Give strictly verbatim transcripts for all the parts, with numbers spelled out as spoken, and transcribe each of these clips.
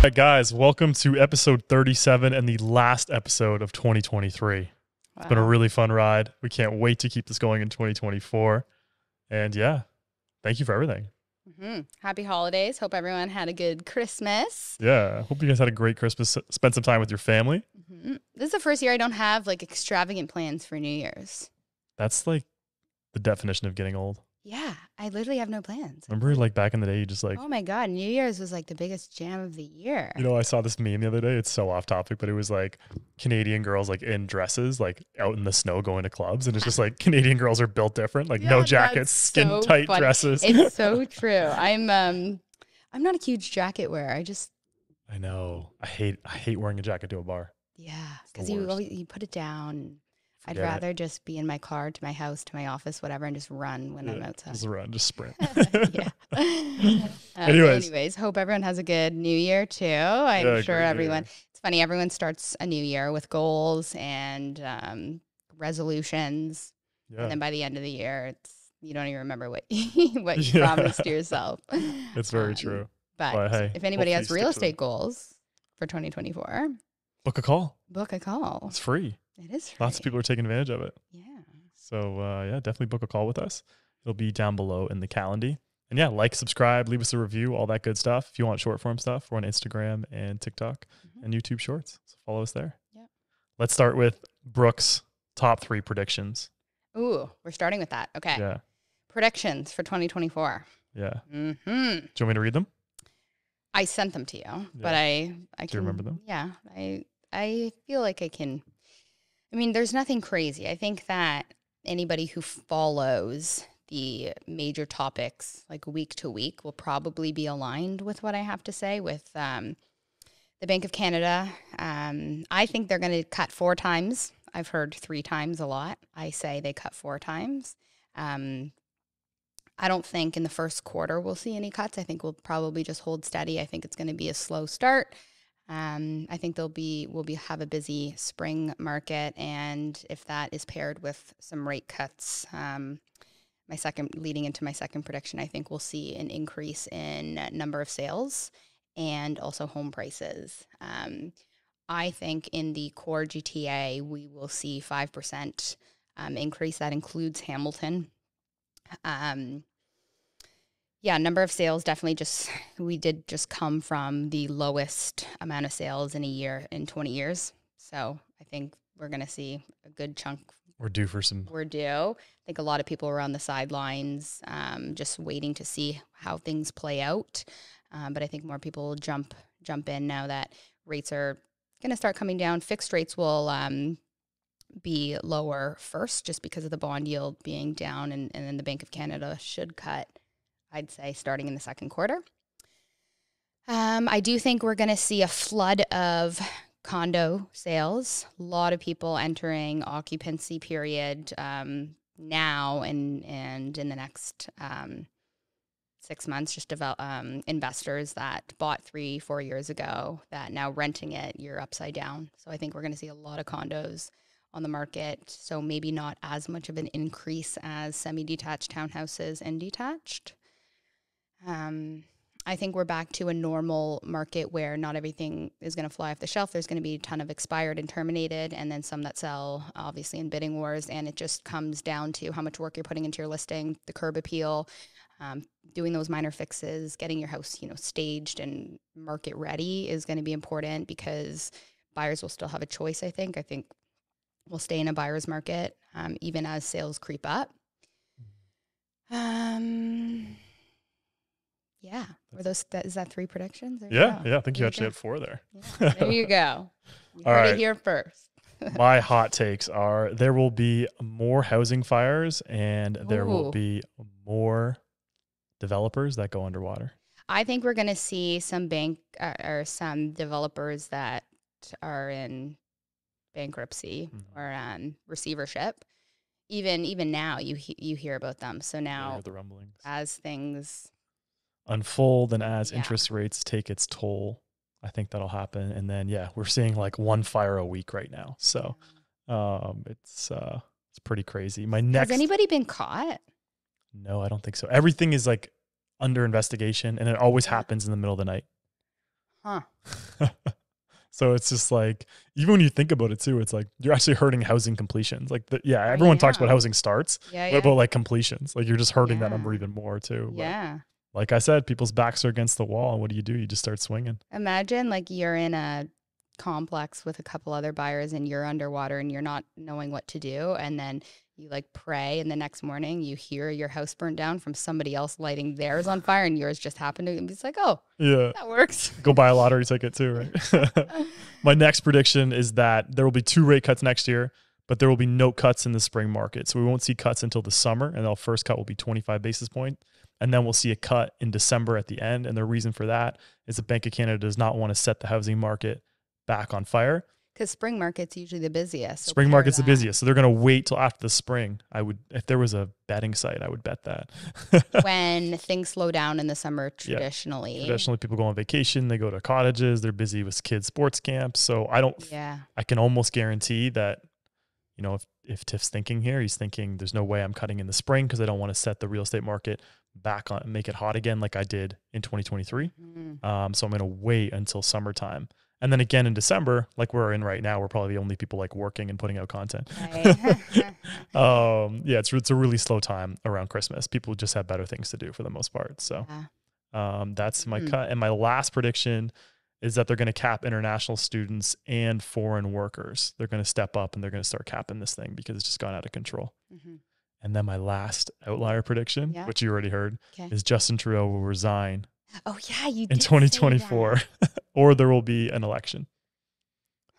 Hey guys, welcome to episode thirty-seven and the last episode of twenty twenty-three. Wow. It's been a really fun ride. We can't wait to keep this going in twenty twenty-four. And yeah, thank you for everything. Mm-hmm. Happy holidays. Hope everyone had a good Christmas. Yeah. Hope you guys had a great Christmas. Spend some time with your family. Mm-hmm. This is the first year I don't have like extravagant plans for New Year's. That's like the definition of getting old. Yeah, I literally have no plans. Remember like back in the day, you just like, oh my God, New Year's was like the biggest jam of the year. You know, I saw this meme the other day. It's so off topic, but it was like Canadian girls like in dresses, like out in the snow going to clubs. And it's just like Canadian girls are built different, like yeah, no jackets, skin so tight funny. dresses. It's so true. I'm um, I'm not a huge jacket wearer. I just. I know. I hate I hate wearing a jacket to a bar. Yeah, because you always, you put it down. I'd yeah. rather just be in my car, to my house, to my office, whatever, and just run when yeah, I'm outside. Just run, just sprint. yeah. um, anyways. anyways, hope everyone has a good new year too. I'm yeah, sure everyone, it's funny, everyone starts a new year with goals and um, resolutions. Yeah. And then by the end of the year, it's you don't even remember what, what you yeah. promised to yourself. It's very um, true. But well, hey, if anybody has real estate goals for twenty twenty-four. Book a call. Book a call. It's free. It is free. Lots of people are taking advantage of it. Yeah. So, uh, yeah, definitely book a call with us. It'll be down below in the calendar. And yeah, like, subscribe, leave us a review, all that good stuff. If you want short form stuff, we're on Instagram and TikTok mm-hmm. and YouTube Shorts. So follow us there. Yeah. Let's start with Brooke's top three predictions. Ooh, we're starting with that. Okay. Yeah. Predictions for twenty twenty-four. Yeah. Mm-hmm. Do you want me to read them? I sent them to you, yeah. but I, I Do can, you remember them? Yeah. I, I feel like I can... I mean, there's nothing crazy. I think that anybody who follows the major topics like week to week will probably be aligned with what I have to say with um, the Bank of Canada. Um, I think they're going to cut four times. I've heard three times a lot. I say they cut four times. Um, I don't think in the first quarter we'll see any cuts. I think we'll probably just hold steady. I think it's going to be a slow start. Um, I think there'll be, we'll be, have a busy spring market. And if that is paired with some rate cuts, um, my second, leading into my second prediction, I think we'll see an increase in number of sales and also home prices. Um, I think in the core G T A, we will see five percent um, increase. That includes Hamilton. Um, Yeah, number of sales definitely just, we did just come from the lowest amount of sales in a year, in twenty years. So I think we're going to see a good chunk. We're due for some. We're due. I think a lot of people were on the sidelines um, just waiting to see how things play out. Um, but I think more people will jump, jump in now that rates are going to start coming down. Fixed rates will um, be lower first just because of the bond yield being down. And, and then the Bank of Canada should cut, I'd say, starting in the second quarter. Um, I do think we're going to see a flood of condo sales. A lot of people entering occupancy period um, now and, and in the next um, six months, just develop, um, investors that bought three, four years ago that now renting it, you're upside down. So I think we're going to see a lot of condos on the market. So maybe not as much of an increase as semi-detached townhouses and detached. Um, I think we're back to a normal market where not everything is going to fly off the shelf. There's going to be a ton of expired and terminated, and then some that sell, obviously, in bidding wars. And it just comes down to how much work you're putting into your listing, the curb appeal, um, doing those minor fixes, getting your house, you know, staged and market ready is going to be important because buyers will still have a choice, I think. I think we'll stay in a buyer's market, um, even as sales creep up. Um... Yeah. Were those, that, is that three predictions? There yeah. Yeah. I think there you actually go. had four there. Yeah. There you go. You All heard right. it here first. My hot takes are there will be more housing fires and Ooh. there will be more developers that go underwater. I think we're going to see some bank uh, or some developers that are in bankruptcy mm-hmm. or um, receivership. Even, even now you, you hear about them. So now the rumblings. as things... unfold and as yeah. interest rates take its toll, I think that'll happen. And then yeah, we're seeing like one fire a week right now, so um it's uh it's pretty crazy. My next has anybody been caught? No, I don't think so. Everything is like under investigation, and it always happens in the middle of the night. Huh. So it's just like, even when you think about it too, it's like, you're actually hurting housing completions. Like, the, yeah, everyone yeah. talks about housing starts, yeah, what yeah. about like completions? Like you're just hurting yeah. that number even more too. But yeah. like I said, people's backs are against the wall. What do you do? You just start swinging. Imagine like you're in a complex with a couple other buyers and you're underwater and you're not knowing what to do. And then you like pray and the next morning you hear your house burned down from somebody else lighting theirs on fire and yours just happened to be like, oh, yeah, that works. Go buy a lottery ticket too, right? My next prediction is that there will be two rate cuts next year, but there will be no cuts in the spring market. So we won't see cuts until the summer, and the first cut will be twenty-five basis points. And then we'll see a cut in December at the end. And the reason for that is the Bank of Canada does not want to set the housing market back on fire. Because spring market's usually the busiest. So spring market's the busiest. So they're going to wait till after the spring. I would, if there was a betting site, I would bet that. When things slow down in the summer, traditionally. Yeah. Traditionally, people go on vacation. They go to cottages. They're busy with kids' sports camps. So I don't, yeah. I can almost guarantee that, you know, if, if Tiff's thinking here, he's thinking there's no way I'm cutting in the spring because I don't want to set the real estate market back on and make it hot again like I did in twenty twenty-three. Mm. Um, so I'm going to wait until summertime. And then again in December, like we're in right now, we're probably the only people like working and putting out content. Right. um, yeah, it's it's a really slow time around Christmas. People just have better things to do for the most part. So yeah. um, that's my mm. cut. And my last prediction is that they're going to cap international students and foreign workers. They're going to step up and they're going to start capping this thing because it's just gone out of control. Mm-hmm. And then my last outlier prediction, yeah. which you already heard, okay. is Justin Trudeau will resign. Oh yeah, you in twenty twenty-four, or there will be an election.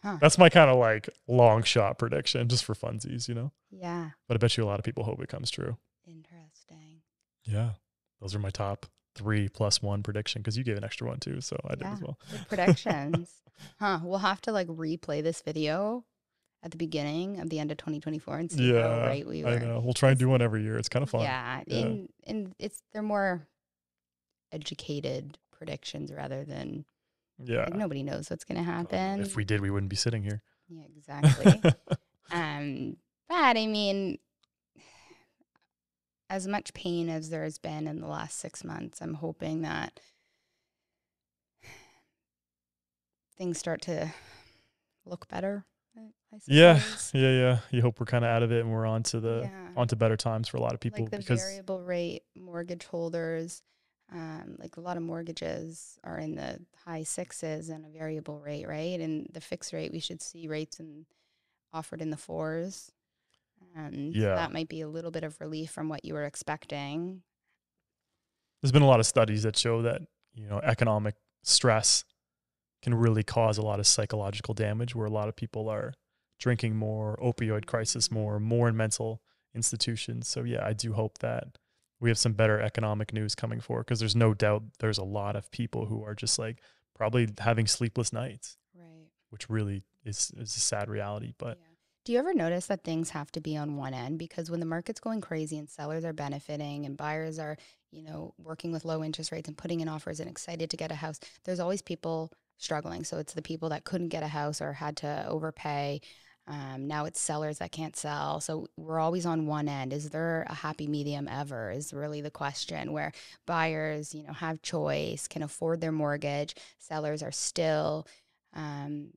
Huh. That's my kind of like long shot prediction, just for funsies, you know. Yeah. But I bet you a lot of people hope it comes true. Interesting. Yeah, those are my top three plus one prediction because you gave an extra one too, so I yeah. did as well. Good predictions, huh? We'll have to like replay this video at the beginning of the end of twenty twenty-four and see yeah, how right we were. I know. We'll try and do one every year. It's kind of fun. Yeah, yeah. and and it's they're more educated predictions rather than yeah like nobody knows what's gonna happen. If we did, we wouldn't be sitting here. Yeah, exactly. um but I mean, as much pain as there has been in the last six months, I'm hoping that things start to look better. Yeah, yeah, yeah. You hope we're kind of out of it and we're on to the yeah. onto better times for a lot of people, like the because variable rate mortgage holders. Um, like a lot of mortgages are in the high sixes and a variable rate, right? And the fixed rate, we should see rates in, offered in the fours. Um, yeah. So that might be a little bit of relief from what you were expecting. There's been a lot of studies that show that, you know, economic stress can really cause a lot of psychological damage where a lot of people are drinking more, opioid crisis more, more in mental institutions. So yeah, I do hope that we have some better economic news coming forward because there's no doubt there's a lot of people who are just like probably having sleepless nights, right? Which really is, is a sad reality. But yeah. do you ever notice that things have to be on one end? Because when the market's going crazy and sellers are benefiting and buyers are, you know, working with low interest rates and putting in offers and excited to get a house, there's always people struggling. So it's the people that couldn't get a house or had to overpay. Um, now it's sellers that can't sell. So we're always on one end. Is there a happy medium ever is really the question, where buyers, you know, have choice, can afford their mortgage. Sellers are still, um,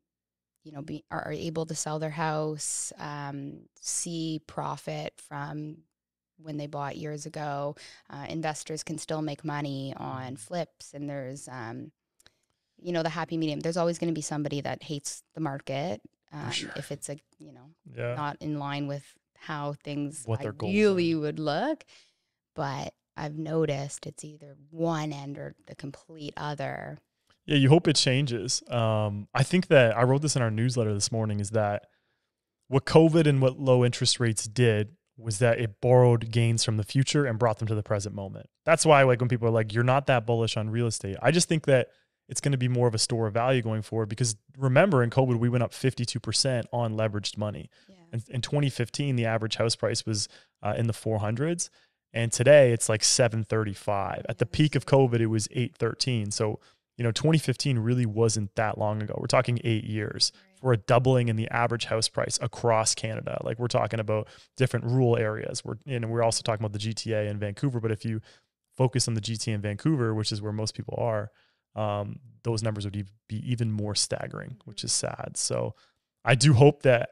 you know, be, are able to sell their house, um, see profit from when they bought years ago. Uh, investors can still make money on flips. And there's, um, you know, the happy medium. There's always going to be somebody that hates the market. Um, sure. If it's a, you know, yeah. not in line with how things what ideally would look. But I've noticed it's either one end or the complete other. Yeah, you hope it changes. Um, I think that I wrote this in our newsletter this morning is that what COVID and what low interest rates did was that it borrowed gains from the future and brought them to the present moment. That's why, like, when people are like, you're not that bullish on real estate. I just think that it's going to be more of a store of value going forward because remember in COVID, we went up fifty-two percent on leveraged money. Yeah. And in twenty fifteen, the average house price was uh, in the four hundreds. And today it's like seven thirty-five. At the peak of COVID, it was eight thirteen. So, you know, twenty fifteen really wasn't that long ago. We're talking eight years right. for a doubling in the average house price across Canada. Like we're talking about different rural areas. We're, and we're also talking about the G T A and Vancouver. But if you focus on the G T A in Vancouver, which is where most people are, um, those numbers would be even more staggering, which is sad. So I do hope that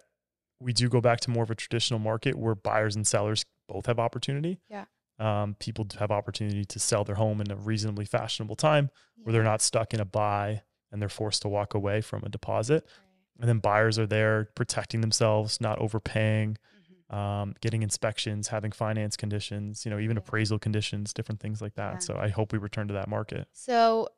we do go back to more of a traditional market where buyers and sellers both have opportunity. Yeah. Um, people have opportunity to sell their home in a reasonably fashionable time yeah. where they're not stuck in a buy and they're forced to walk away from a deposit. Right. And then buyers are there protecting themselves, not overpaying, mm-hmm. um, getting inspections, having finance conditions, you know, even yeah. appraisal conditions, different things like that. Yeah. So I hope we return to that market. So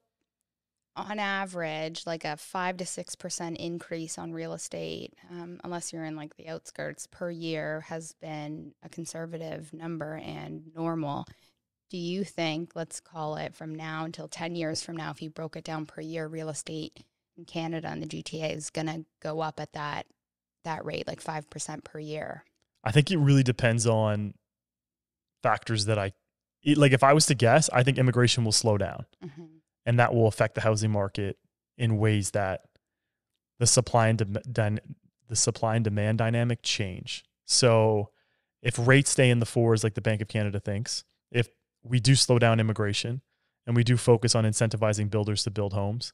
on average, like a five to six percent increase on real estate, um, unless you're in like the outskirts per year, has been a conservative number and normal. Do you think, let's call it from now until ten years from now, if you broke it down per year, real estate in Canada and the G T A is going to go up at that that rate, like five percent per year? I think it really depends on factors that I like. If I was to guess, I think immigration will slow down. Mm-hmm. And that will affect the housing market in ways that the supply and de- the supply and demand dynamic change. So if rates stay in the fours, like the Bank of Canada thinks, if we do slow down immigration and we do focus on incentivizing builders to build homes,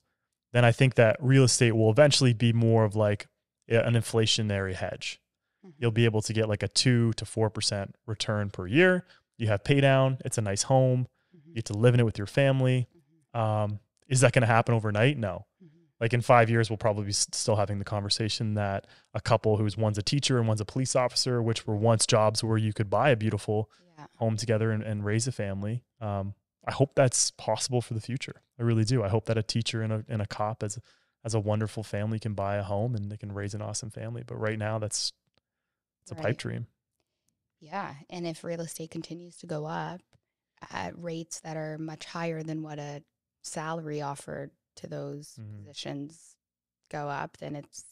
then I think that real estate will eventually be more of like an inflationary hedge. Mm-hmm. You'll be able to get like a two to four percent return per year. You have pay down. It's a nice home. Mm-hmm. You get to live in it with your family. Um, is that going to happen overnight? No. Mm-hmm. Like in five years, we'll probably be still having the conversation that a couple who's one's a teacher and one's a police officer, which were once jobs where you could buy a beautiful yeah. home together and, and raise a family. Um, I hope that's possible for the future. I really do. I hope that a teacher and a, and a cop as, as a wonderful family can buy a home and they can raise an awesome family. But right now that's, it's right. a pipe dream. Yeah. And if real estate continues to go up at rates that are much higher than what a salary offered to those mm-hmm. positions go up, then it's,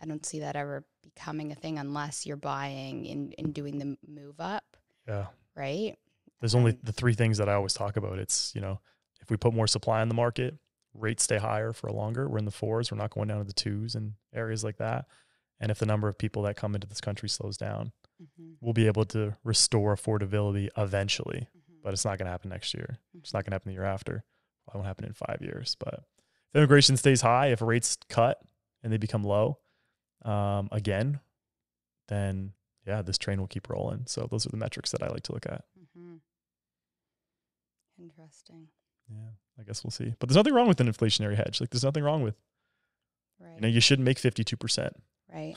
I don't see that ever becoming a thing unless you're buying and, and doing the move up. Yeah. Right. There's and, only the three things that I always talk about. It's, you know, if we put more supply in the market, rates stay higher for longer. We're in the fours. We're not going down to the twos and areas like that. And if the number of people that come into this country slows down, mm-hmm. we'll be able to restore affordability eventually, mm-hmm. but it's not going to happen next year. Mm-hmm. It's not going to happen the year after. It won't happen in five years, but if immigration stays high, if rates cut and they become low um, again, then yeah, this train will keep rolling. So those are the metrics that I like to look at. Mm-hmm. Interesting. Yeah, I guess we'll see. But there's nothing wrong with an inflationary hedge. Like there's nothing wrong with, right. you know, you shouldn't make fifty-two percent right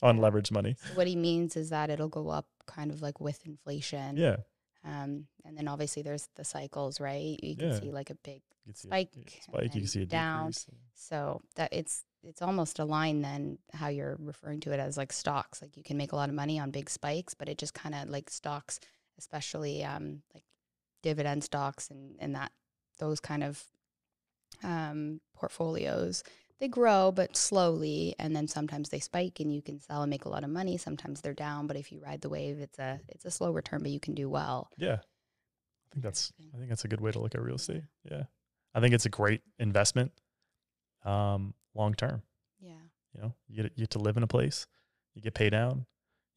on yeah. leverage money. So what he means is that it'll go up kind of like with inflation. Yeah. Um, and then obviously there's the cycles, right? You can yeah. see like a big spike, a spike. You can see a down. Decrease. So that it's, it's almost a line then how you're referring to it as like stocks. Like you can make a lot of money on big spikes, but it just kind of like stocks, especially, um, like dividend stocks and, and that those kind of, um, portfolios, they grow, but slowly. And then sometimes they spike and you can sell and make a lot of money. Sometimes they're down, but if you ride the wave, it's a, it's a slow return, but you can do well. Yeah. I think that's, I think that's a good way to look at real estate. Yeah. I think it's a great investment. Um, long-term. Yeah. You know, you get, you get to live in a place, you get paid down,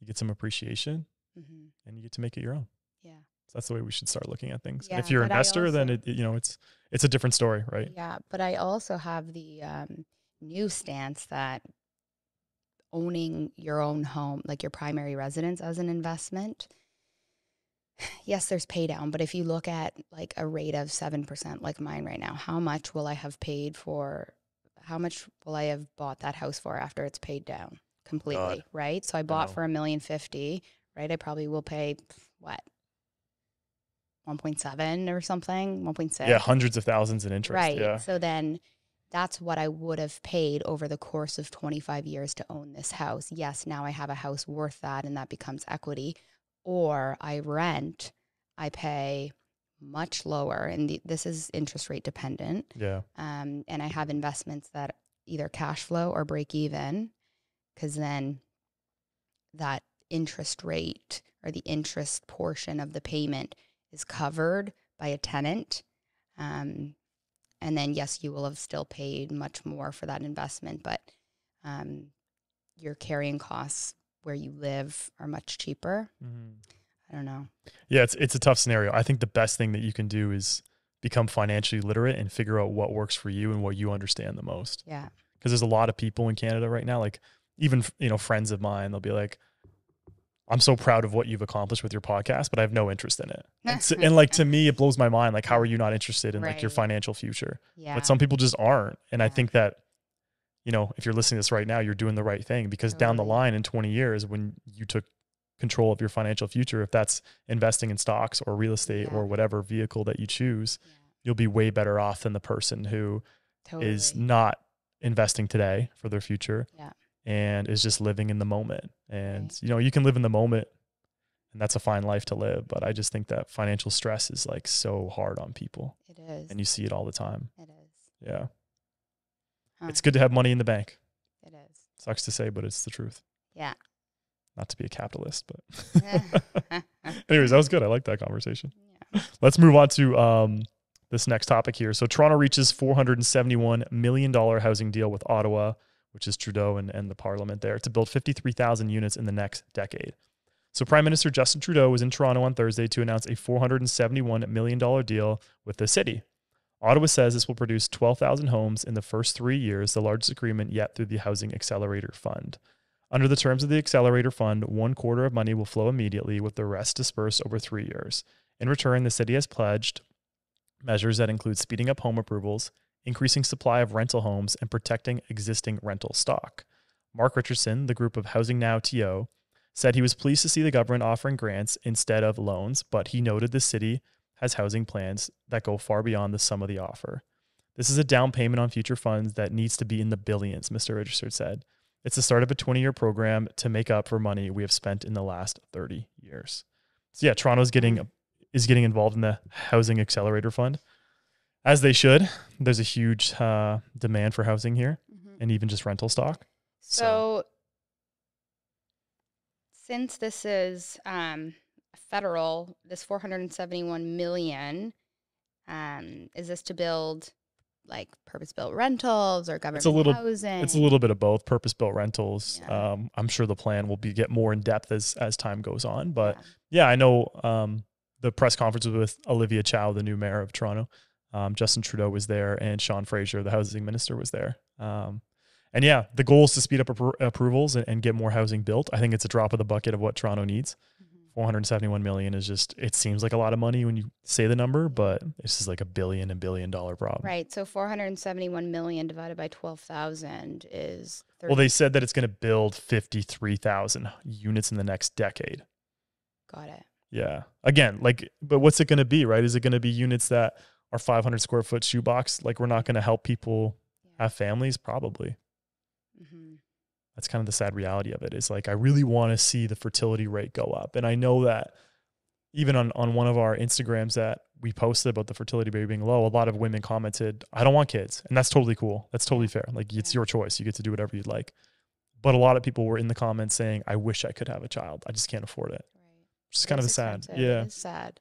you get some appreciation mm-hmm. and you get to make it your own. Yeah. So that's the way we should start looking at things. Yeah, if you're an investor, also, then it, you know, it's, it's a different story, right? Yeah. But I also have the, um, new stance that owning your own home, like your primary residence as an investment, yes, there's pay down, but if you look at like a rate of seven percent like mine right now, how much will I have paid for, how much will I have bought that house for after it's paid down completely, God. Right? So I bought I for a million fifty, right? I probably will pay, what, one point seven or something, one point six? Yeah, hundreds of thousands in interest. Right, yeah. So then that's what I would have paid over the course of twenty-five years to own this house. Yes, now I have a house worth that and that becomes equity. Or I rent, I pay much lower. And the, this is interest rate dependent. Yeah. Um, and I have investments that either cash flow or break even, because then that interest rate or the interest portion of the payment is covered by a tenant. Um, And then, yes, you will have still paid much more for that investment, but um, your carrying costs where you live are much cheaper. Mm-hmm. I don't know. Yeah, it's it's a tough scenario. I think the best thing that you can do is become financially literate and figure out what works for you and what you understand the most. Yeah. Because there's a lot of people in Canada right now, like even, you know, friends of mine, they'll be like, I'm so proud of what you've accomplished with your podcast, but I have no interest in it. And, so, and like, to me, it blows my mind. Like, how are you not interested in right. like your financial future? Yeah. But some people just aren't. And yeah. I think that, you know, if you're listening to this right now, you're doing the right thing, because totally. Down the line in twenty years, when you took control of your financial future, if that's investing in stocks or real estate yeah. or whatever vehicle that you choose, yeah. you'll be way better off than the person who totally. Is not investing today for their future. Yeah. And is just living in the moment. And, right. you know, you can live in the moment, and that's a fine life to live. But I just think that financial stress is like so hard on people. It is. And you see it all the time. It is. Yeah. Huh. It's good to have money in the bank. It is. Sucks to say, but it's the truth. Yeah. Not to be a capitalist, but. Anyways, that was good. I like that conversation. Yeah. Let's move on to um, this next topic here. So Toronto reaches four hundred seventy-one million dollars housing deal with Ottawa, which is Trudeau and, and the parliament there, to build fifty-three thousand units in the next decade. So Prime Minister Justin Trudeau was in Toronto on Thursday to announce a four hundred seventy-one million dollars deal with the city. Ottawa says this will produce twelve thousand homes in the first three years, the largest agreement yet through the Housing Accelerator Fund. Under the terms of the Accelerator Fund, one quarter of money will flow immediately, with the rest dispersed over three years. In return, the city has pledged measures that include speeding up home approvals, increasing supply of rental homes, and protecting existing rental stock. Mark Richardson, the group of Housing Now T O, said he was pleased to see the government offering grants instead of loans, but he noted the city has housing plans that go far beyond the sum of the offer. This is a down payment on future funds that needs to be in the billions, Mister Richardson said. It's the start of a twenty-year program to make up for money we have spent in the last thirty years. So yeah, Toronto's getting, is getting involved in the Housing Accelerator Fund. As they should. There's a huge uh, demand for housing here, mm-hmm. and even just rental stock. So, so since this is um, federal, this four hundred seventy-one million dollars, um, is this to build like purpose-built rentals or government it's a little, housing? It's a little bit of both. Purpose-built rentals. Yeah. Um, I'm sure the plan will be get more in depth as as time goes on. But yeah, yeah I know um, the press conference was with Olivia Chow, the new mayor of Toronto. Um, Justin Trudeau was there, and Sean Fraser, the housing minister, was there. Um, and yeah, the goal is to speed up appro approvals and, and get more housing built. I think it's a drop of the bucket of what Toronto needs. Mm-hmm. four hundred seventy-one million is just, it seems like a lot of money when you say the number, but this is like a billion and billion dollar problem. Right. So four hundred seventy-one million divided by twelve thousand is thirty. Well, they said that it's going to build fifty-three thousand units in the next decade. Got it. Yeah. Again, like, but what's it going to be, right? Is it going to be units that our five hundred square foot shoebox, like we're not going to help people yeah. have families? Probably. Mm-hmm. That's kind of the sad reality of it. It's like, I really want to see the fertility rate go up. And I know that even on, on one of our Instagrams that we posted about the fertility rate being low, a lot of women commented, I don't want kids. And that's totally cool. That's totally fair. Like it's yeah. your choice. You get to do whatever you'd like. But a lot of people were in the comments saying, I wish I could have a child. I just can't afford it. Right. Which is kind of sad. Yeah. It is sad.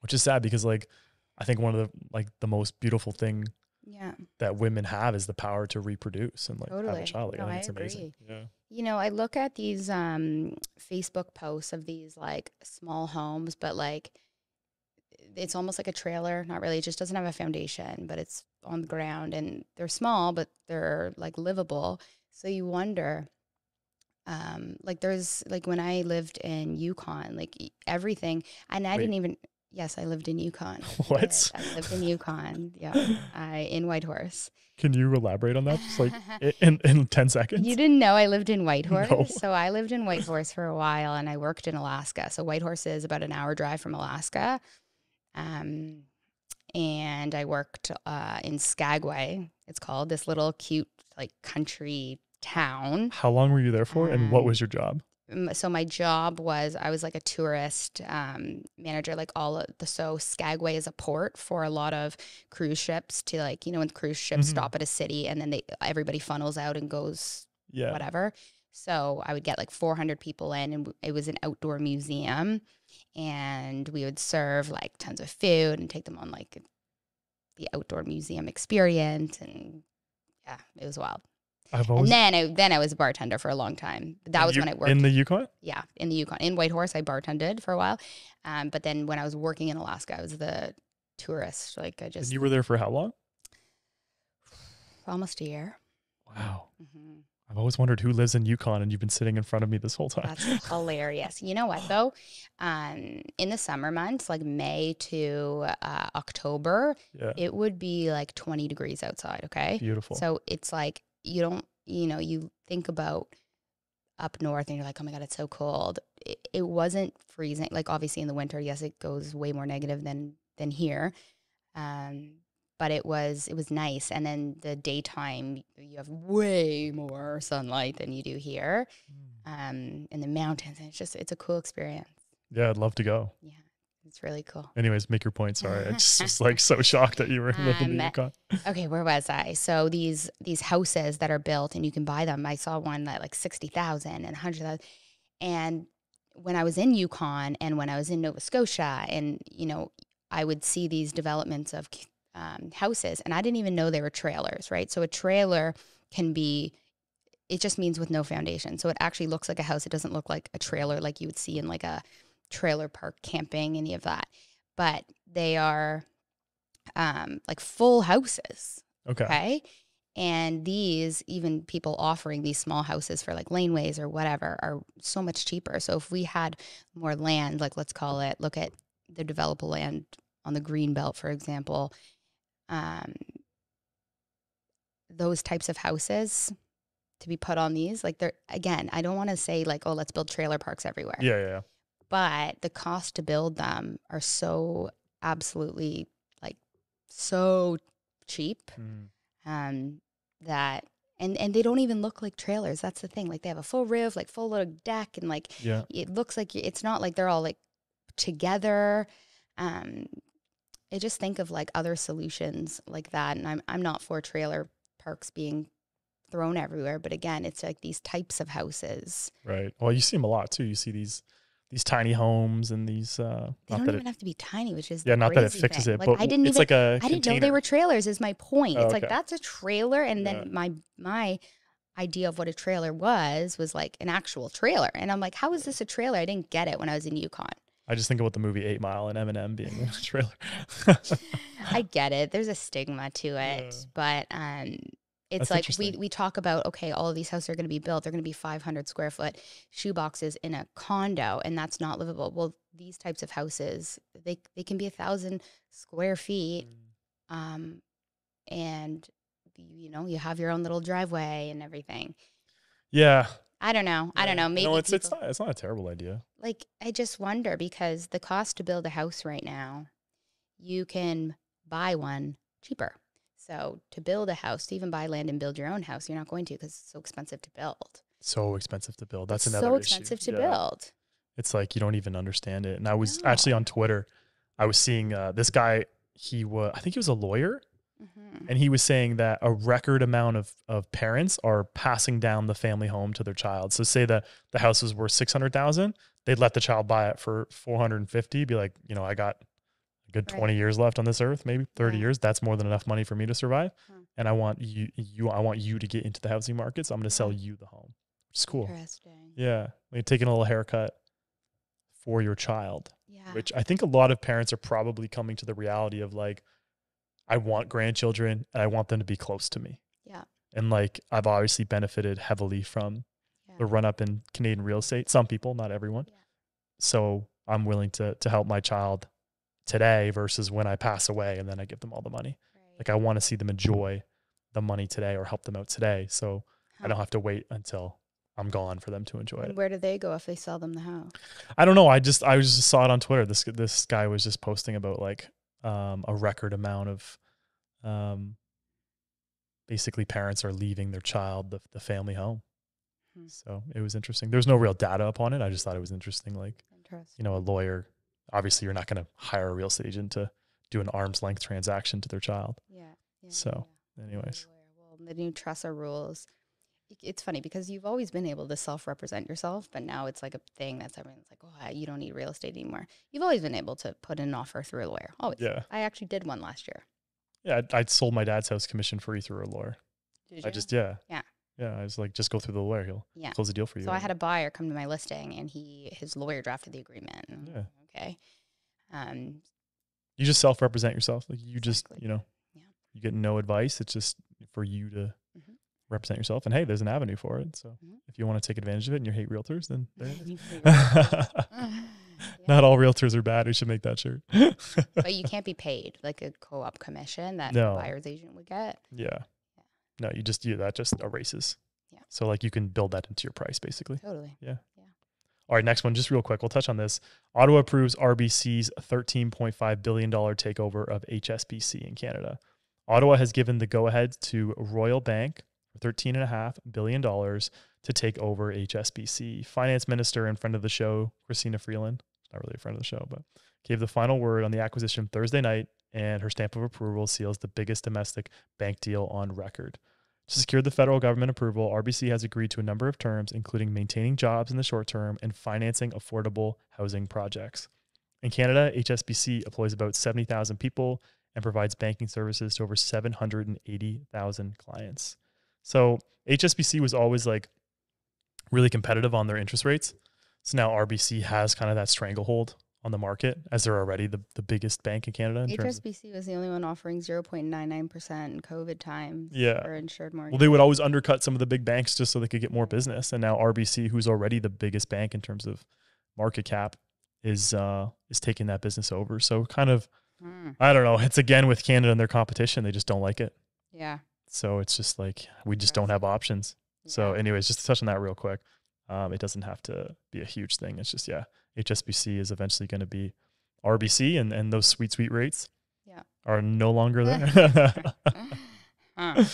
Which is sad because like, I think one of the like the most beautiful thing yeah. that women have is the power to reproduce and like totally. Have a child. Like, no, I think it's I agree. Amazing. Yeah. You know, I look at these um, Facebook posts of these like small homes, but like it's almost like a trailer. Not really. It just doesn't have a foundation, but it's on the ground and they're small, but they're like livable. So you wonder, um, like there's like when I lived in Yukon, like everything, and I Wait. didn't even. Yes, I lived in Yukon. What? I lived in Yukon. Yeah, I in Whitehorse. Can you elaborate on that? Just like in in ten seconds. You didn't know I lived in Whitehorse. No. So I lived in Whitehorse for a while, and I worked in Alaska. So Whitehorse is about an hour drive from Alaska, um, and I worked uh, in Skagway. It's called this little cute like country town. How long were you there for, um, and what was your job? So my job was, I was like a tourist um, manager, like all of the, so Skagway is a port for a lot of cruise ships to like, you know, when the cruise ships mm-hmm. stop at a city and then they, everybody funnels out and goes yeah. whatever. So I would get like four hundred people in, and it was an outdoor museum, and we would serve like tons of food and take them on like the outdoor museum experience. And yeah, it was wild. I've always and then I, then I was a bartender for a long time. That in was U when I worked. In the Yukon? Yeah, in the Yukon. In Whitehorse, I bartended for a while. Um, but then when I was working in Alaska, I was the tourist. Like I just. And you were there for how long? Almost a year. Wow. Mm-hmm. I've always wondered who lives in Yukon, and you've been sitting in front of me this whole time. That's hilarious. You know what though? Um, in the summer months, like May to uh, October, yeah. it would be like twenty degrees outside. Okay. Beautiful. So it's like, you don't, you know, you think about up north and you're like, oh my God, it's so cold. It, it wasn't freezing. Like obviously in the winter, yes, it goes way more negative than, than here. Um, But it was it was nice, and then the daytime you have way more sunlight than you do here, um, in the mountains. And it's just it's a cool experience. Yeah, I'd love to go. Yeah, it's really cool. Anyways, make your point. Sorry, I just was like so shocked that you were um, living in Yukon. Okay, where was I? So these these houses that are built and you can buy them. I saw one that like sixty thousand and a hundred thousand, and when I was in Yukon and when I was in Nova Scotia, and you know I would see these developments of Um, houses, and I didn't even know they were trailers, right? So a trailer can be, it just means with no foundation. So it actually looks like a house. It doesn't look like a trailer like you would see in like a trailer park camping, any of that. But they are um, like full houses. Okay. Okay. And these, even people offering these small houses for like laneways or whatever, are so much cheaper. So if we had more land, like let's call it, look at the developable land on the green belt, for example. Um, those types of houses to be put on these, like they're, again, I don't want to say like, oh, let's build trailer parks everywhere. Yeah, yeah, yeah. But the cost to build them are so absolutely like so cheap, mm. um, that, and, and they don't even look like trailers. That's the thing. Like they have a full roof, like full little deck, and like, yeah. it looks like it's not like they're all like together. Um, I just think of like other solutions like that. And I'm, I'm not for trailer parks being thrown everywhere, but again, it's like these types of houses. Right. Well, you see them a lot too. You see these, these tiny homes and these, uh, they don't even it, have to be tiny, which is, yeah, not that it fixes thing. it, like, but I didn't it's even, like a, I didn't container. know they were trailers is my point. Oh, it's okay. Like, that's a trailer. And then yeah. my, my idea of what a trailer was, was like an actual trailer. And I'm like, how is this a trailer? I didn't get it when I was in Yukon. I just think about the movie Eight Mile and Eminem being in the trailer. I get it. There's a stigma to it. Yeah. But um, it's That's like we, we talk about, okay, all of these houses are going to be built. They're going to be five hundred square foot shoeboxes in a condo, and that's not livable. Well, these types of houses, they, they can be one thousand square feet. Mm. Um, and, you know, you have your own little driveway and everything. Yeah. I don't know. Yeah. I don't know. Maybe no, it's people, it's not it's not a terrible idea. Like I just wonder because the cost to build a house right now, you can buy one cheaper. So to build a house, to even buy land and build your own house, you're not going to because it's so expensive to build. So expensive to build. That's it's another so expensive issue. to yeah. build. It's like you don't even understand it. And I was no. actually on Twitter, I was seeing uh, this guy. He was I think he was a lawyer. Mm-hmm. And he was saying that a record amount of, of parents are passing down the family home to their child. So say that the house was worth six hundred thousand, they'd let the child buy it for four hundred fifty, be like, you know, I got a good right. twenty years left on this earth, maybe thirty right. years. That's more than enough money for me to survive. Huh. And I want you, you, I want you to get into the housing market. So I'm going to sell you the home. It's cool. Interesting. Yeah. Like taking a little haircut for your child, yeah. which I think a lot of parents are probably coming to the reality of like, I want grandchildren and I want them to be close to me. Yeah. And like, I've obviously benefited heavily from yeah. the run up in Canadian real estate. Some people, not everyone. Yeah. So I'm willing to, to help my child today versus when I pass away and then I give them all the money. Right. Like I want to see them enjoy the money today or help them out today. So huh. I don't have to wait until I'm gone for them to enjoy and it. Where do they go if they sell them the house? I don't know. I just, I just saw it on Twitter. This, this guy was just posting about like, Um, a record amount of, um, basically parents are leaving their child, the, the family home. Hmm. So it was interesting. There's no real data upon it. I just thought it was interesting. Like, interesting. You know, a lawyer, obviously you're not going to hire a real estate agent to do an arm's length transaction to their child. Yeah. yeah so yeah. anyways. Well, the new Tressa rules, it's funny because you've always been able to self-represent yourself, but now it's like a thing that's everyone's like, oh, you don't need real estate anymore. You've always been able to put in an offer through a lawyer. Always. Yeah. I actually did one last year. Yeah. I, I sold my dad's house commission free through a lawyer. Did you? I just, yeah. Yeah. Yeah. I was like, just go through the lawyer. He'll yeah. close the deal for you. So right? I had a buyer come to my listing and he, his lawyer drafted the agreement. Yeah. Okay. Um, You just self-represent yourself. Like you exactly. just, you know, yeah. you get no advice. It's just for you to mm-hmm. represent yourself. And hey, there's an avenue for it. So mm-hmm. if you want to take advantage of it and you hate realtors, then there it is. Not all realtors are bad. We should make that sure. But you can't be paid like a co-op commission that no. a buyer's agent would get. Yeah. yeah. No, you just do that. Just erases. Yeah. So like you can build that into your price basically. Totally. Yeah. All right, next one, just real quick. We'll touch on this. Ottawa approves R B C's thirteen point five billion dollars takeover of H S B C in Canada. Ottawa has given the go-ahead to Royal Bank for thirteen point five billion dollars to take over H S B C. Finance Minister and friend of the show, Christina Freeland, not really a friend of the show, but gave the final word on the acquisition Thursday night, and her stamp of approval seals the biggest domestic bank deal on record. To secure the federal government approval, R B C has agreed to a number of terms, including maintaining jobs in the short term and financing affordable housing projects. In Canada, H S B C employs about seventy thousand people and provides banking services to over seven hundred eighty thousand clients. So H S B C was always like really competitive on their interest rates. So now R B C has kind of that stranglehold on the market, as they're already the, the biggest bank in Canada. In H S B C was the only one offering zero point nine nine percent in COVID times yeah. for insured mortgage. Well, they would always undercut some of the big banks just so they could get more business. And now R B C, who's already the biggest bank in terms of market cap, is uh, is taking that business over. So kind of, mm. I don't know, it's again with Canada and their competition. They just don't like it. Yeah. So it's just like, we just don't have options. Yeah. So anyways, just to touch on that real quick. Um, it doesn't have to be a huge thing. It's just, yeah, H S B C is eventually going to be R B C, and, and those sweet, sweet rates yeah. are no longer there. uh.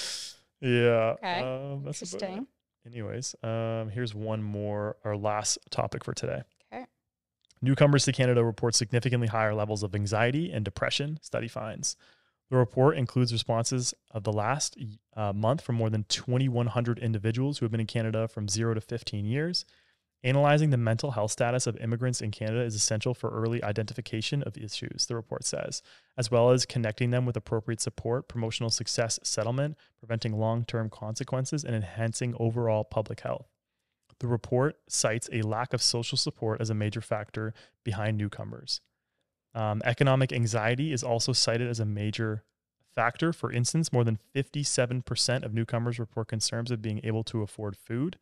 Yeah. Okay. Um, that's interesting. Anyways, um, here's one more, our last topic for today. Okay. Newcomers to Canada report significantly higher levels of anxiety and depression, study finds. The report includes responses of the last uh, month from more than twenty-one hundred individuals who have been in Canada from zero to fifteen years. Analyzing the mental health status of immigrants in Canada is essential for early identification of issues, the report says, as well as connecting them with appropriate support, promotional success settlement, preventing long-term consequences, and enhancing overall public health. The report cites a lack of social support as a major factor behind newcomers. Um, economic anxiety is also cited as a major factor. For instance, more than fifty-seven percent of newcomers report concerns of being able to afford food.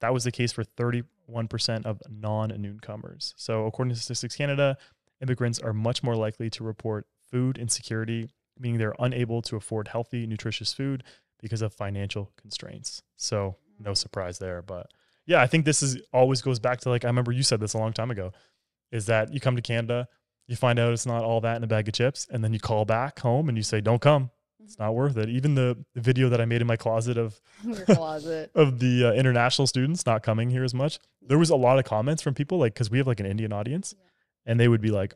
That was the case for thirty-one percent of non-newcomers. So according to Statistics Canada, immigrants are much more likely to report food insecurity, meaning they're unable to afford healthy, nutritious food because of financial constraints. So no surprise there. But yeah, I think this is always goes back to, like, I remember you said this a long time ago, is that you come to Canada, you find out it's not all that in a bag of chips, and then you call back home and you say, don't come. It's not worth it. Even the, the video that I made in my closet of Your closet. of the uh, international students not coming here as much, there was a lot of comments from people, like, because we have like an Indian audience, yeah. and they would be like,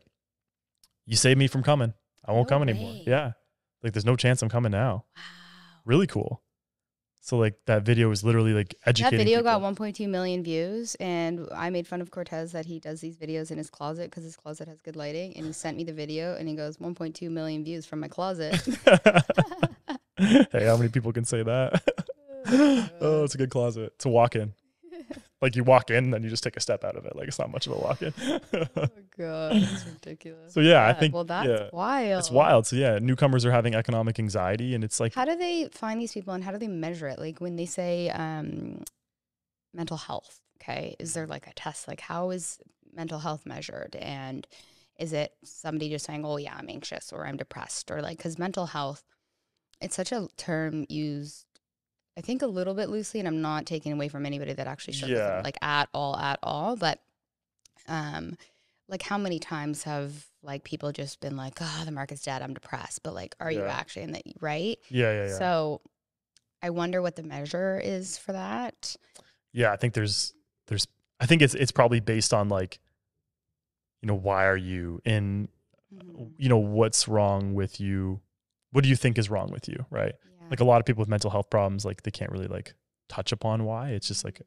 you saved me from coming. I won't no come way. anymore. Yeah. Like, there's no chance I'm coming now. Wow. Really cool. So like that video was literally like educating. That video people. got one point two million views, and I made fun of Cortez that he does these videos in his closet because his closet has good lighting, and he sent me the video and he goes, one point two million views from my closet. Hey, how many people can say that? Oh, it's a good closet to walk in. Like, you walk in and then you just take a step out of it. Like, it's not much of a walk in. Oh God, it's ridiculous. So yeah, yeah, I think well that's yeah, wild. It's wild. So yeah, newcomers are having economic anxiety, and it's like, how do they find these people and how do they measure it? Like, when they say um mental health, okay, is there like a test? Like, how is mental health measured? And is it somebody just saying, oh yeah, I'm anxious or I'm depressed? Or like, because mental health, it's such a term used, I think, a little bit loosely, and I'm not taking away from anybody that actually struggles yeah. like at all, at all. But um, like, how many times have like people just been like, oh, the market's dead, I'm depressed. But like, are yeah. you actually in that, right? Yeah, yeah, yeah. So I wonder what the measure is for that. Yeah, I think there's, there's, I think it's, it's probably based on like, you know, why are you in, mm-hmm. you know, what's wrong with you? What do you think is wrong with you? Right. Yeah. Like, a lot of people with mental health problems, like, they can't really like touch upon why. It's just like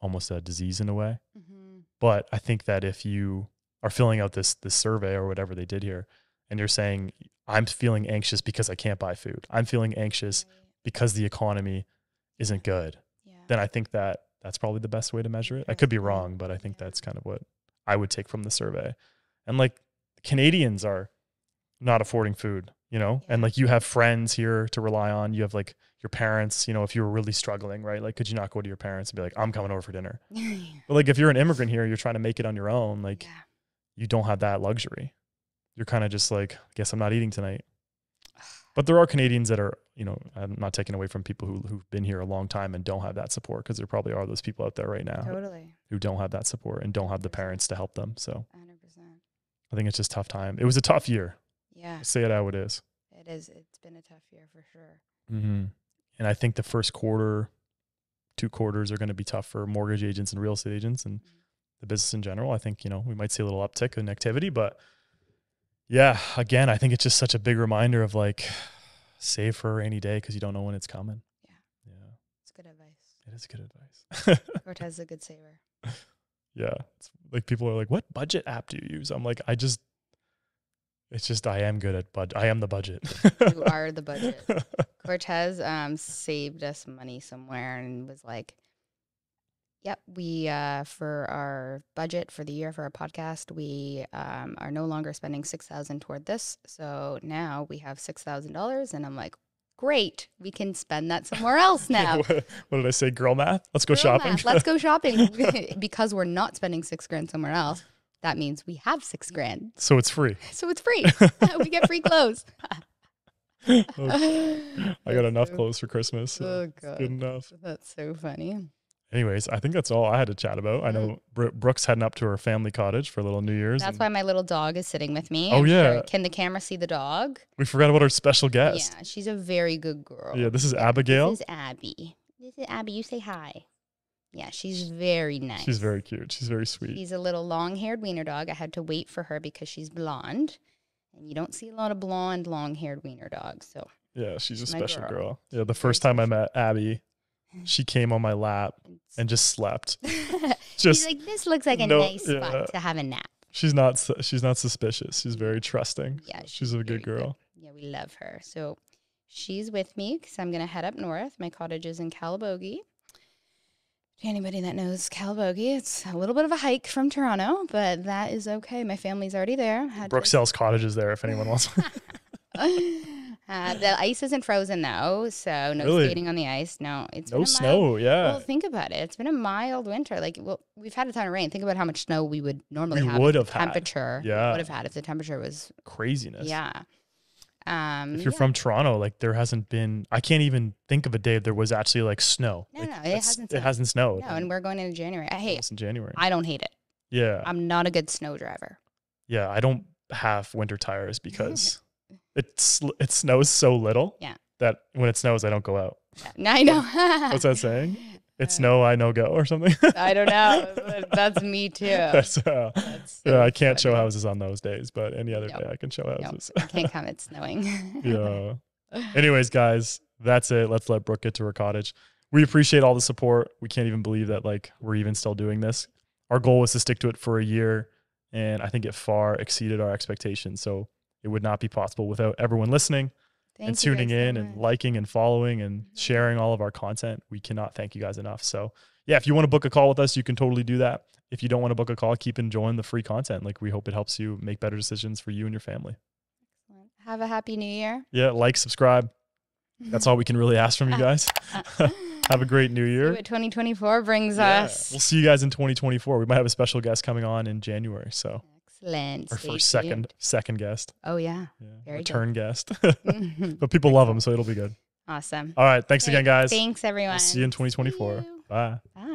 almost a disease in a way. Mm-hmm. But I think that if you are filling out this, this survey or whatever they did here, and you're saying, I'm feeling anxious because I can't buy food, I'm feeling anxious right. because the economy isn't good. Yeah. Then I think that that's probably the best way to measure it. I could be wrong, but I think yeah. that's kind of what I would take from the survey. And like, Canadians are not affording food, you know, and like you have friends here to rely on. You have like your parents, you know, if you were really struggling, right? Like, could you not go to your parents and be like, I'm coming over for dinner? Yeah. But like, if you're an immigrant here, you're trying to make it on your own. Like yeah. you don't have that luxury. You're kind of just like, I guess I'm not eating tonight. But there are Canadians that are, you know, I'm not taking away from people who, who've been here a long time and don't have that support, because there probably are those people out there right now totally. who don't have that support and don't have the parents to help them. So one hundred percent. I think it's just tough time. It was a tough year. Yeah. Say it how it is. It is. It's been a tough year for sure. Mm-hmm. And I think the first quarter, two quarters are going to be tough for mortgage agents and real estate agents and mm-hmm. the business in general. I think, you know, we might see a little uptick in activity, but yeah, again, I think it's just such a big reminder of like, save for a rainy day because you don't know when it's coming. Yeah. Yeah. It's good advice. It is good advice. Cortez is a good saver. Yeah. It's like people are like, what budget app do you use? I'm like, I just, it's just, I am good at budget. I am the budget. You are the budget. Cortez um, saved us money somewhere and was like, yep, we, uh, for our budget for the year for our podcast, we um, are no longer spending six thousand dollars toward this. So now we have six thousand dollars. And I'm like, great, we can spend that somewhere else now. What did I say? Girl math? Let's go Girl shopping. Math. Let's go shopping. Because we're not spending six grand somewhere else. That means we have six grand. So it's free. So it's free. We get free clothes. Okay. I got enough clothes for Christmas. So oh, God. Good enough. That's so funny. Anyways, I think that's all I had to chat about. I know Brooke's heading up to her family cottage for a little New Year's. That's why my little dog is sitting with me. Oh, yeah. Sure. Can the camera see the dog? We forgot about our special guest. Yeah, she's a very good girl. Yeah, this is yeah, Abigail. This is Abby. This is Abby. You say hi. Yeah, she's very nice. She's very cute. She's very sweet. She's a little long-haired wiener dog. I had to wait for her because she's blonde. And you don't see a lot of blonde, long-haired wiener dogs. So yeah, she's, she's a special girl. girl. Yeah, the first time I met Abby, she came on my lap and just slept. Just she's like, this looks like a no, nice yeah. spot to have a nap. She's not she's not suspicious. She's very trusting. Yeah, she's, she's a good girl. Good. Yeah, we love her. So she's with me because I'm going to head up north. My cottage is in Calabogie. To anybody that knows Calabogie, it's a little bit of a hike from Toronto, but that is okay. My family's already there. Had Brooke to... sells cottages there if anyone wants. Uh, the ice isn't frozen though, so no really? skating on the ice. No, it's no been a snow. Mild, yeah. Well, think about it. It's been a mild winter. Like, well, we've had a ton of rain. Think about how much snow we would normally we have. Would have temperature. Had. Yeah, would have had if the temperature was craziness. Yeah. Um, if you're yeah. from Toronto, like there hasn't been. I can't even think of a day there was actually like snow. No, like, no, it hasn't. Snowed. It hasn't snowed. No, and we're going into January. I hate. It's in January. I don't hate it. Yeah. I'm not a good snow driver. Yeah, I don't have winter tires because. It's, it snows so little yeah. that when it snows, I don't go out. Yeah. I know. What's that saying? It's no, I no go or something. I don't know. That's me too. That's, uh, That's so yeah, I can't funny. show houses on those days, but any other nope. day I can show houses. Nope. I can't come. It's snowing. Yeah. Anyways, guys, that's it. Let's let Brooke get to her cottage. We appreciate all the support. We can't even believe that like we're even still doing this. Our goal was to stick to it for a year, and I think it far exceeded our expectations. So it would not be possible without everyone listening thank and tuning in so and liking and following and sharing all of our content. We cannot thank you guys enough. So yeah, if you want to book a call with us, you can totally do that. If you don't want to book a call, keep enjoying the free content. Like we hope it helps you make better decisions for you and your family. Excellent. Have a happy new year. Yeah. Like, subscribe. That's all we can really ask from you guys. Have a great new year. See what twenty twenty-four brings yeah. us. We'll see you guys in twenty twenty-four. We might have a special guest coming on in January. So. Excellent. Our first second second guest. Oh yeah, yeah. Very return good. guest. But people love them, so it'll be good. Awesome. All right, thanks, thanks again, guys. Thanks everyone. We'll see you in twenty twenty-four. You. Bye. Bye.